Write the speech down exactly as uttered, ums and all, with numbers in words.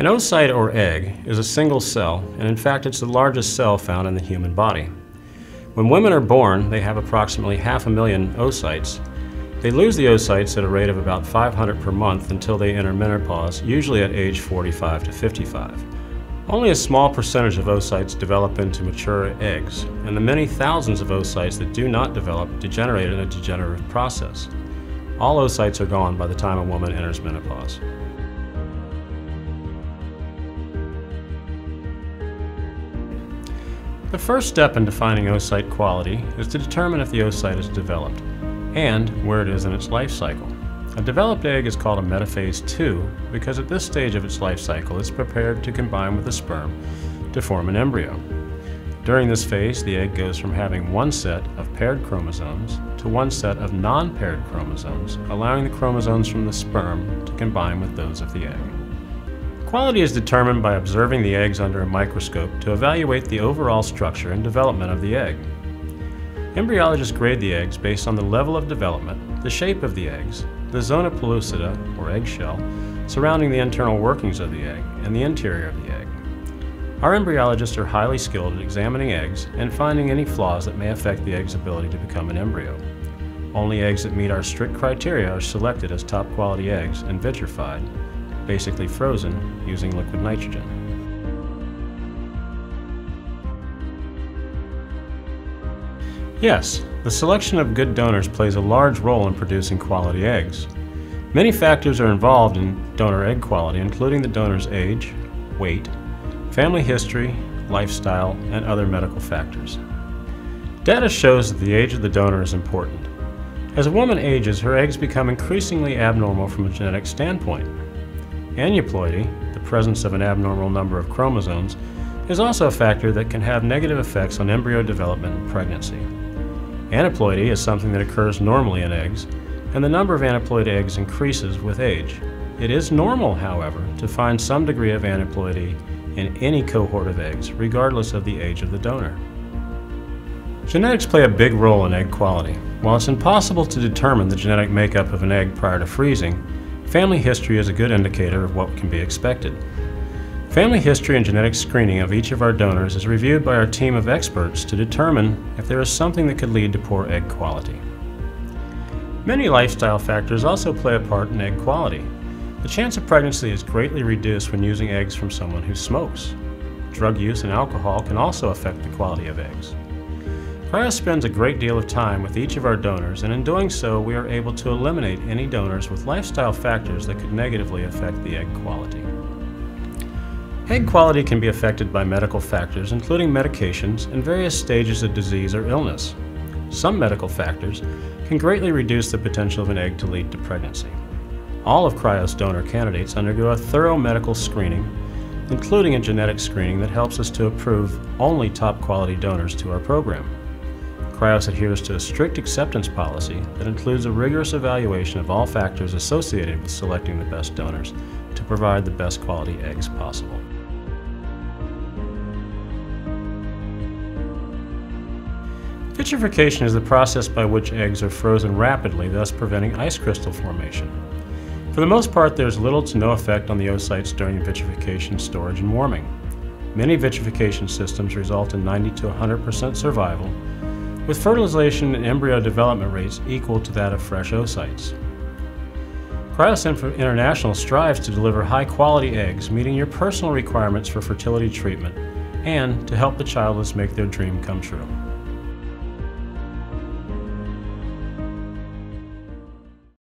An oocyte or egg is a single cell, and in fact it's the largest cell found in the human body. When women are born, they have approximately half a million oocytes. They lose the oocytes at a rate of about five hundred per month until they enter menopause, usually at age forty-five to fifty-five. Only a small percentage of oocytes develop into mature eggs, and the many thousands of oocytes that do not develop degenerate in a degenerative process. All oocytes are gone by the time a woman enters menopause. The first step in defining oocyte quality is to determine if the oocyte is developed and where it is in its life cycle. A developed egg is called a metaphase two because at this stage of its life cycle it's prepared to combine with the sperm to form an embryo. During this phase, the egg goes from having one set of paired chromosomes to one set of non-paired chromosomes, allowing the chromosomes from the sperm to combine with those of the egg. Quality is determined by observing the eggs under a microscope to evaluate the overall structure and development of the egg. Embryologists grade the eggs based on the level of development, the shape of the eggs, the zona pellucida, or eggshell, surrounding the internal workings of the egg, and the interior of the egg. Our embryologists are highly skilled at examining eggs and finding any flaws that may affect the egg's ability to become an embryo. Only eggs that meet our strict criteria are selected as top quality eggs and vitrified, basically frozen using liquid nitrogen. Yes, the selection of good donors plays a large role in producing quality eggs. Many factors are involved in donor egg quality, including the donor's age, weight, family history, lifestyle, and other medical factors. Data shows that the age of the donor is important. As a woman ages, her eggs become increasingly abnormal from a genetic standpoint. Aneuploidy, the presence of an abnormal number of chromosomes, is also a factor that can have negative effects on embryo development and pregnancy. Aneuploidy is something that occurs normally in eggs, and the number of aneuploid eggs increases with age. It is normal, however, to find some degree of aneuploidy in any cohort of eggs, regardless of the age of the donor. Genetics play a big role in egg quality. While it's impossible to determine the genetic makeup of an egg prior to freezing, family history is a good indicator of what can be expected. Family history and genetic screening of each of our donors is reviewed by our team of experts to determine if there is something that could lead to poor egg quality. Many lifestyle factors also play a part in egg quality. The chance of pregnancy is greatly reduced when using eggs from someone who smokes. Drug use and alcohol can also affect the quality of eggs. Cryos spends a great deal of time with each of our donors, and in doing so we are able to eliminate any donors with lifestyle factors that could negatively affect the egg quality. Egg quality can be affected by medical factors, including medications and various stages of disease or illness. Some medical factors can greatly reduce the potential of an egg to lead to pregnancy. All of Cryos donor candidates undergo a thorough medical screening, including a genetic screening that helps us to approve only top quality donors to our program. Cryos adheres to a strict acceptance policy that includes a rigorous evaluation of all factors associated with selecting the best donors to provide the best quality eggs possible. Vitrification is the process by which eggs are frozen rapidly, thus preventing ice crystal formation. For the most part, there's little to no effect on the oocytes during vitrification, storage, and warming. Many vitrification systems result in ninety to one hundred percent survival, with fertilization and embryo development rates equal to that of fresh oocytes. Cryos International strives to deliver high-quality eggs, meeting your personal requirements for fertility treatment, and to help the childless make their dream come true.